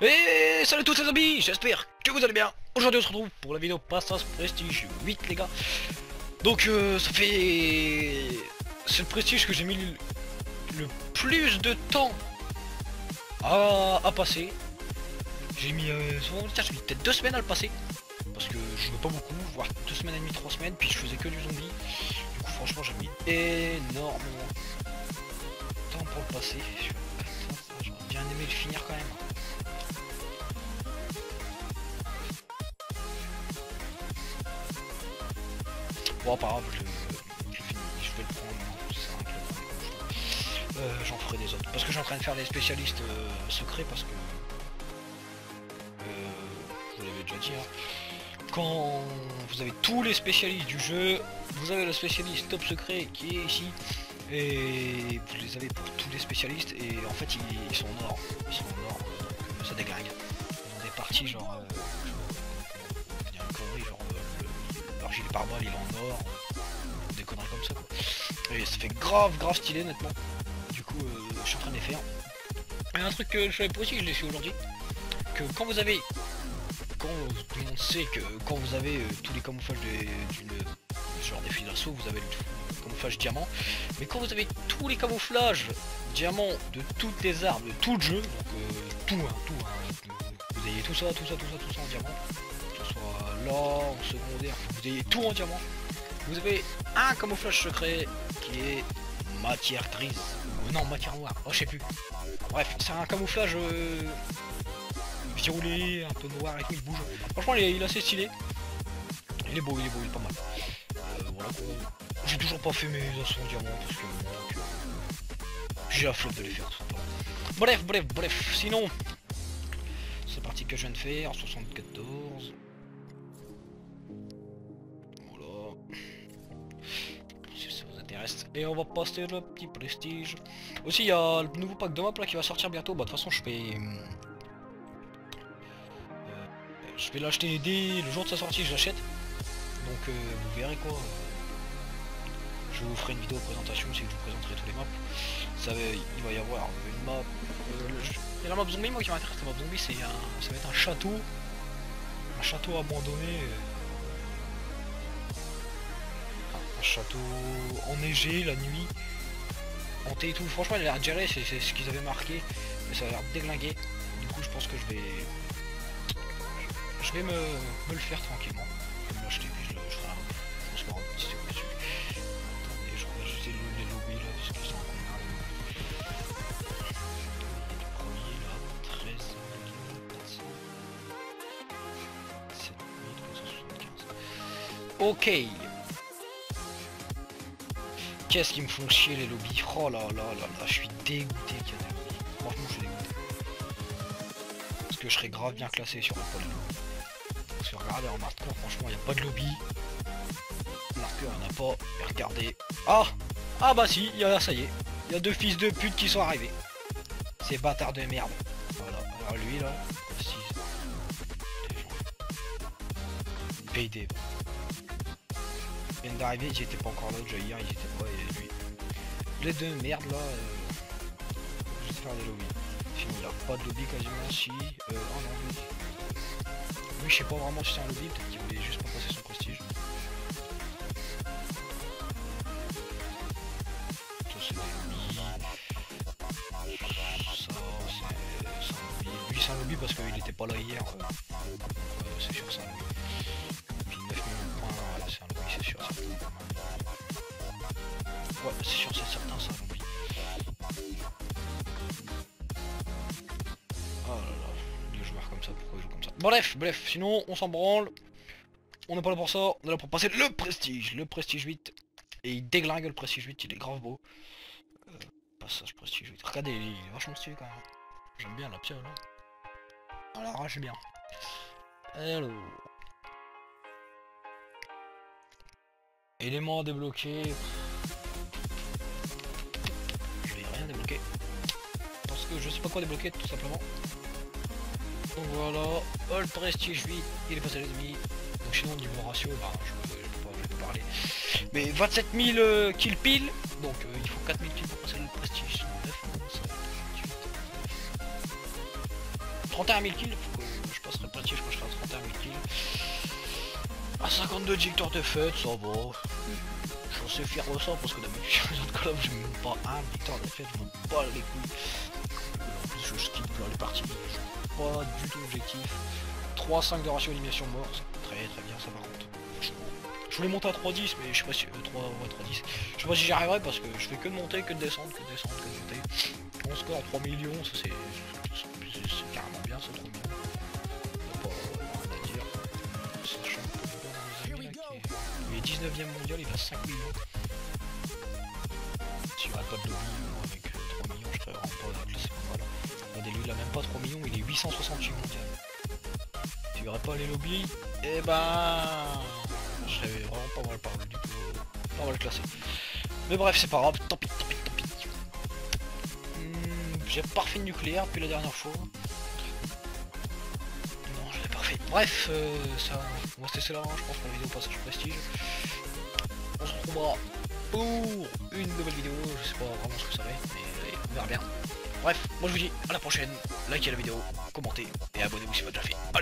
Et salut tous les amis, j'espère que vous allez bien. Aujourd'hui on se retrouve pour la vidéo Passage Prestige 8 les gars. Donc ça fait... C'est le prestige que j'ai mis le plus de temps à passer. J'ai mis peut-être 2 semaines à le passer. Parce que je veux pas beaucoup, voire 2 semaines et demie, 3 semaines, puis je faisais que du zombie. Du coup franchement j'ai mis énormément de temps pour le passer. J'aurais bien aimé le finir quand même. Bon, pas grave, je vais le prendre, j'en ferai des autres, parce que je suis en train de faire les spécialistes secrets, parce que, je vous l'avais déjà dit, hein, quand vous avez tous les spécialistes du jeu, vous avez le spécialiste top secret qui est ici, et vous les avez pour tous les spécialistes, et en fait ils sont en or, donc ça déglingue, on est parti genre... le pare-balles il est en or, des conneries comme ça quoi. Et ça fait grave stylé nettement. Du coup je suis en train de les faire. Et un truc que je savais pas aussi, je l'ai fait aujourd'hui, que quand vous avez, quand tout le monde sait que quand vous avez tous les camouflages des fils d'assaut, vous avez le camouflage diamant, mais quand vous avez tous les camouflages diamant de toutes les armes, de tout le jeu, donc tout, vous ayez tout ça en diamant, soit l'or, secondaire, vous ayez tout en diamant, vous avez un camouflage secret qui est matière grise, non matière noire, oh je sais plus, bref c'est un camouflage violet, un peu noir et tout, il bouge, franchement il est assez stylé, il est pas mal, voilà, j'ai toujours pas fait mes assaut en diamant parce que j'ai la flotte de les faire, bref, sinon c'est parti que je viens de faire, 74. Et on va passer le petit prestige. Aussi il y a le nouveau pack de map là qui va sortir bientôt. Bah de toute façon je vais l'acheter dès le jour de sa sortie, je l'achète. Donc vous verrez quoi. Je vous ferai une vidéo présentation si je vous présenterai tous les maps. Ça, il va y avoir une map. Il y a la map zombie moi qui m'intéresse. La map zombie c'est un. Ça va être un château. Un château abandonné. Un château enneigé la nuit, hanté et tout, franchement il a l'air géré, c'est ce qu'ils avaient marqué, mais ça a l'air déglingué, du coup je pense que je vais me le faire tranquillement, je vais me l'acheter, puis je ferai un transport en petit peu dessus. Attendez, je vais ajouter les lobbies là, parce qu'ils sont en combien. Le premier là, 13 400 7375. Ok. Qu'est-ce qu'ils me font chier les lobbies, oh là, je suis dégoûté qu'il y a des lobbies, franchement je suis dégoûté. Parce que je serais grave bien classé sur le pôle lobby. Parce que regardez en hardcore, franchement il n'y a pas de lobby. En hardcore il n'y en a pas, et regardez. Ah bah si, ça y est, il y a 2 fils de pute qui sont arrivés. Ces bâtards de merde. Voilà, alors lui là, 6. PD. Ils viennent d'arriver, ils étaient pas encore là déjà hier, ils étaient pas, et lui. Les deux merde là, juste faire des lobbies. Sinon il a pas de lobby quasiment, si, un lobby. Lui je sais pas vraiment si c'est un lobby, peut-être qu'il voulait juste pas passer son prestige. Ça c'est des lobbies. Ça c'est un lobby. Lui c'est un lobby parce qu'il était pas là hier. C'est sûr que c'est un lobby. Ouais, c'est sûr, c'est certain, ça, l'oubli. Oh là là, des joueurs comme ça, pourquoi ils jouent comme ça? Bref, sinon, on s'en branle. On n'est pas là pour ça, on est là pour passer le prestige 8. Et il déglingue le prestige 8, il est grave beau. Passage prestige 8. Regardez, il est vachement stylé quand même. J'aime bien la pierre là. Ah la rage bien. Hello. Éléments débloqués. Je vais rien débloquer. Parce que je sais pas quoi débloquer tout simplement. Donc voilà. Oh, le prestige 8, il est passé à l'ennemi. Donc sinon niveau ratio, bah je peux pas parler. Mais 27 000 kill pile. Donc il faut 4000 kills pour passer le prestige 9. 31 000 kills, je passerai pas de chiffre quand je serai à 31 000 kills. À 52 victoires de fête, ça va. Je suis assez fier de ça parce que d'habitude les autres collabs je mets même pas un victoire de fête, je me bats les couilles. En plus je skip plein les parties, je suis pas du tout objectif. 3-5 de ratio animation mort, c'est très très bien ça par contre. Je voulais monter à 3-10 mais je sais pas si 3-10. Je sais pas si j'y arriverai parce que je fais que de monter, que de descendre, que de descendre, que de monter. On score 3 millions, ça c'est carrément bien, c'est trop bien. Pas à dire. Sachant que il est 19e mondial, il a 5 millions. Sur un top de millions avec 3 millions, je serais vraiment pas dans ces combats là. Regardez-le, il a même pas 3 millions, il est 868 mondial. Tu verrais pas les lobbies? Eh ben... je savais vraiment pas mal parlé du coup, on va le classer. Mais bref, c'est pas grave, tant pis, tant pis, tant pis. J'ai pas refait de nucléaire depuis la dernière fois. Non, je l'ai pas refait. Bref, ça, on va se laisser là, je pense, pour la vidéo Passage Prestige. On se retrouvera pour une nouvelle vidéo, je sais pas vraiment ce que ça va être, mais on verra bien. Bref, moi je vous dis à la prochaine, likez la vidéo, commentez et abonnez-vous si vous l'avez déjà fait.